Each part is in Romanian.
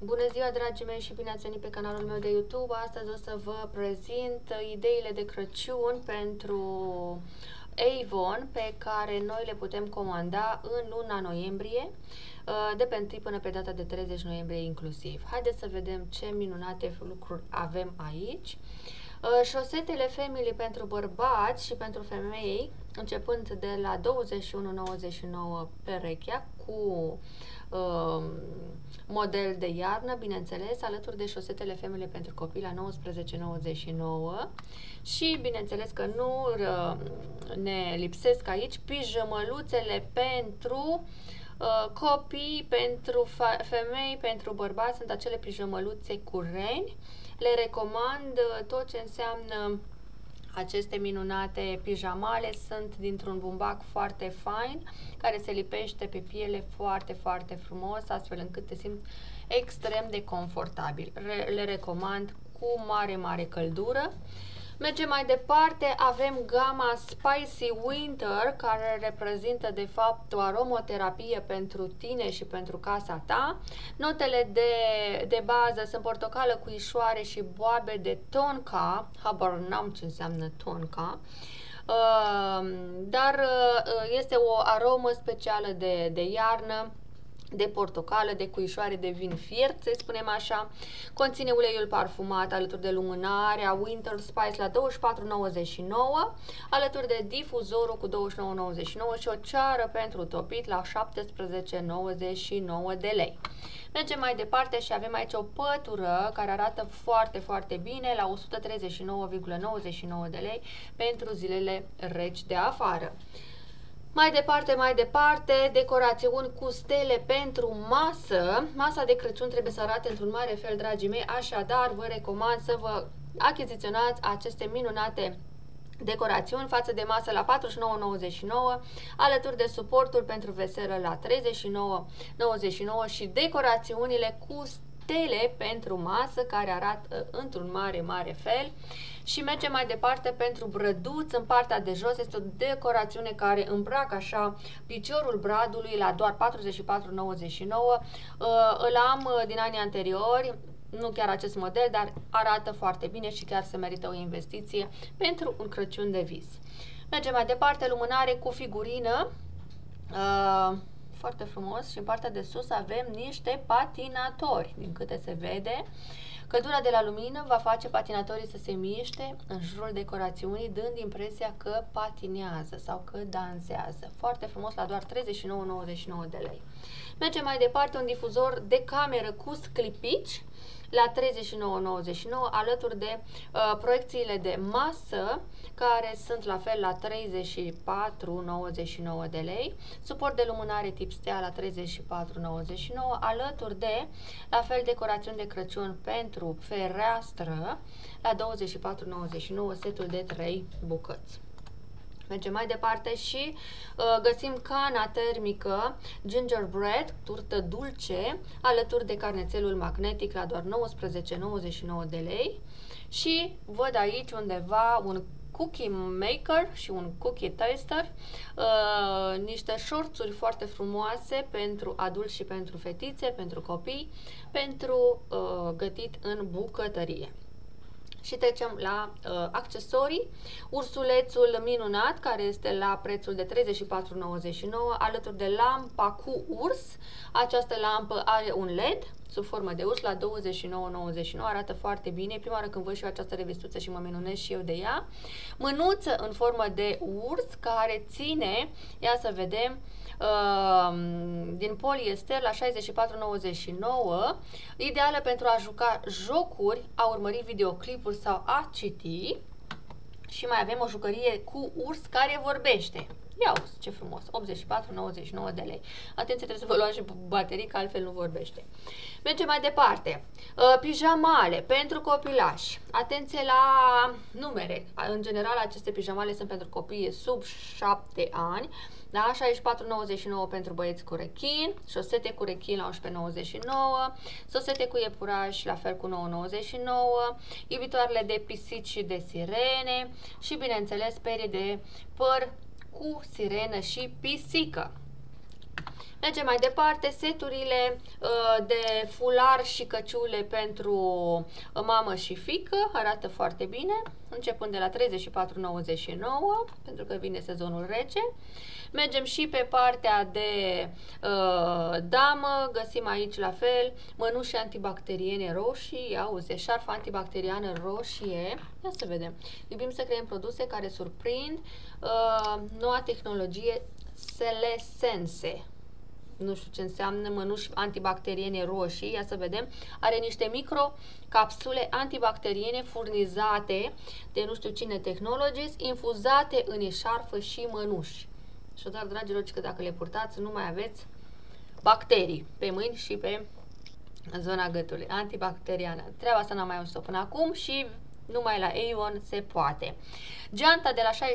Bună ziua, dragii mei, și bine ați venit pe canalul meu de YouTube. Astăzi o să vă prezint ideile de Crăciun pentru Avon pe care noi le putem comanda în luna noiembrie, de pe 1 până pe data de 30 noiembrie inclusiv. Haideți să vedem ce minunate lucruri avem aici. Șosetele Family pentru bărbați și pentru femei, începând de la 21,99 perechea, cu model de iarnă, bineînțeles, alături de șosetele Family pentru copii la 19,99 și, bineînțeles că nu ne lipsesc aici pijamăluțele pentru copii, pentru femei, pentru bărbați. Sunt acele pijamăluțe cu reni. Le recomand tot ce înseamnă aceste minunate pijamale. Sunt dintr-un bumbac foarte fain, care se lipește pe piele foarte, foarte frumos, astfel încât te simți extrem de confortabil. Le recomand cu mare, mare căldură. Mergem mai departe, avem gama Spicy Winter, care reprezintă de fapt o aromoterapie pentru tine și pentru casa ta. Notele de bază sunt portocală, cuișoare și boabe de tonka, habar n-am ce înseamnă tonka, dar este o aromă specială de iarnă, de portocală, de cuișoare, de vin fiert, să spunem așa. Conține uleiul parfumat alături de lumânarea Winter Spice la 24,99, alături de difuzorul cu 29,99 și o ceară pentru topit la 17,99 de lei. Mergem mai departe și avem aici o pătură care arată foarte, foarte bine la 139,99 de lei pentru zilele reci de afară. Mai departe, decorațiuni cu stele pentru masă. Masa de Crăciun trebuie să arate într-un mare fel, dragii mei, așadar vă recomand să vă achiziționați aceste minunate decorațiuni față de masă la 49,99, alături de suportul pentru veselă la 39,99 și decorațiunile cu stele pentru masă care arată într-un mare, mare fel. Și mergem mai departe pentru brăduț. În partea de jos este o decorațiune care îmbracă așa piciorul bradului la doar 44,99. Îl am din anii anteriori, nu chiar acest model, dar arată foarte bine și chiar se merită o investiție pentru un Crăciun de vis. Mergem mai departe, lumânare cu figurină. Foarte frumos, și în partea de sus avem niște patinatori. Din câte se vede, căldura de la lumină va face patinatorii să se miște în jurul decorațiunii, dând impresia că patinează sau că dansează. Foarte frumos, la doar 39,99 de lei. Mergem mai departe, un difuzor de cameră cu sclipici la 39,99, alături de proiecțiile de masă, care sunt la fel la 34,99 de lei, suport de lumânare tip stea la 34,99, alături de, la fel, decorațiuni de Crăciun pentru fereastră la 24,99, setul de 3 bucăți. Mergem mai departe și găsim cana termică gingerbread, turtă dulce, alături de carnețelul magnetic la doar 19,99 de lei și văd aici undeva un cookie maker și un cookie taster, niște șorțuri foarte frumoase pentru adulți și pentru fetițe, pentru copii, pentru gătit în bucătărie. Și trecem la accesorii. Ursulețul minunat, care este la prețul de 34,99, alături de lampa cu urs. Această lampă are un LED sub formă de urs la 29,99, arată foarte bine. E prima oară când văd și eu această revistuță și mă minunesc și eu de ea. Mânuță în formă de urs care ține, ia să vedem, din poliester la 64,99, ideală pentru a juca jocuri, a urmări videoclipuri sau a citi. Și mai avem o jucărie cu urs care vorbește. Ia uite ce frumos, 84,99 de lei. Atenție, trebuie să vă luați și baterii, că altfel nu vorbește. Mergem mai departe. Pijamale pentru copilași. Atenție la numere. În general, aceste pijamale sunt pentru copii sub 7 ani. Da? 64,99 pentru băieți cu rechin, șosete cu rechin la 11,99, șosete cu iepuraș la fel cu 9,99, iubitoarele de pisici și de sirene și, bineînțeles, perii de păr cu sirenă și pisică. Mergem mai departe, seturile de fular și căciule pentru mamă și fiică arată foarte bine, începând de la 34,99 pentru că vine sezonul rece. Mergem și pe partea de damă, găsim aici la fel mănuși antibacteriene roșii, auzi, șarfă antibacteriană roșie. Ia să vedem, iubim să creăm produse care surprind, noua tehnologie Selesense. Nu știu ce înseamnă mănuși antibacteriene roșii, ia să vedem. Are niște microcapsule antibacteriene furnizate de nu știu cine Technologies, infuzate în eșarfă și mănuși. Și dar, dragilor, că dacă le purtați, nu mai aveți bacterii pe mâini și pe zona gâtului. Antibacteriană. Treaba asta n-am mai auzit-o până acum și numai la Avon se poate. Geanta de la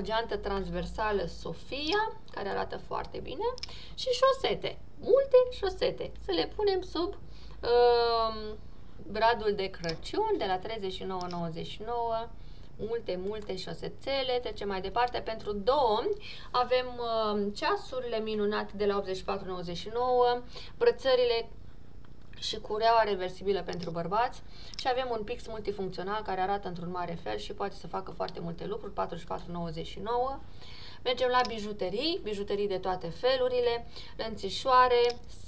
64,99, geantă transversală Sofia, care arată foarte bine, și șosete, multe șosete. Să le punem sub bradul de Crăciun de la 39,99, multe șosețele. Trecem mai departe, pentru domni avem ceasurile minunate de la 84,99, brățările și cureaua reversibilă pentru bărbați și avem un pix multifuncțional care arată într-un mare fel și poate să facă foarte multe lucruri, 44,99. Mergem la bijuterii, bijuterii de toate felurile, lănțișoare,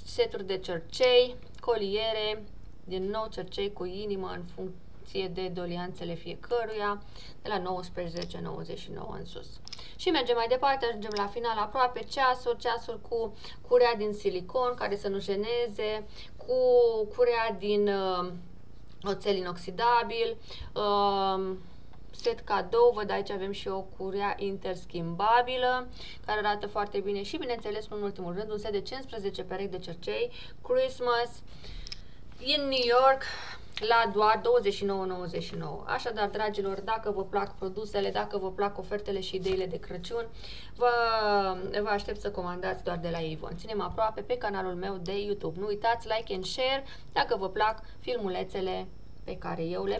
seturi de cercei, coliere, din nou cercei cu inimă în funcție de doleanțele fiecăruia, de la 19,99 în sus. Și mergem mai departe, ajungem la final aproape, ceasuri cu curea din silicon care să nu jeneze, cu curea din oțel inoxidabil, set cadou, văd aici avem și o curea interschimbabilă care arată foarte bine și, bineînțeles, în ultimul rând, un set de 15 perechi de cercei Christmas in New York la doar 29,99. Așadar, dragilor, dacă vă plac produsele, dacă vă plac ofertele și ideile de Crăciun, vă aștept să comandați doar de la Avon. Ținem aproape pe canalul meu de YouTube. Nu uitați, like and share dacă vă plac filmulețele pe care eu le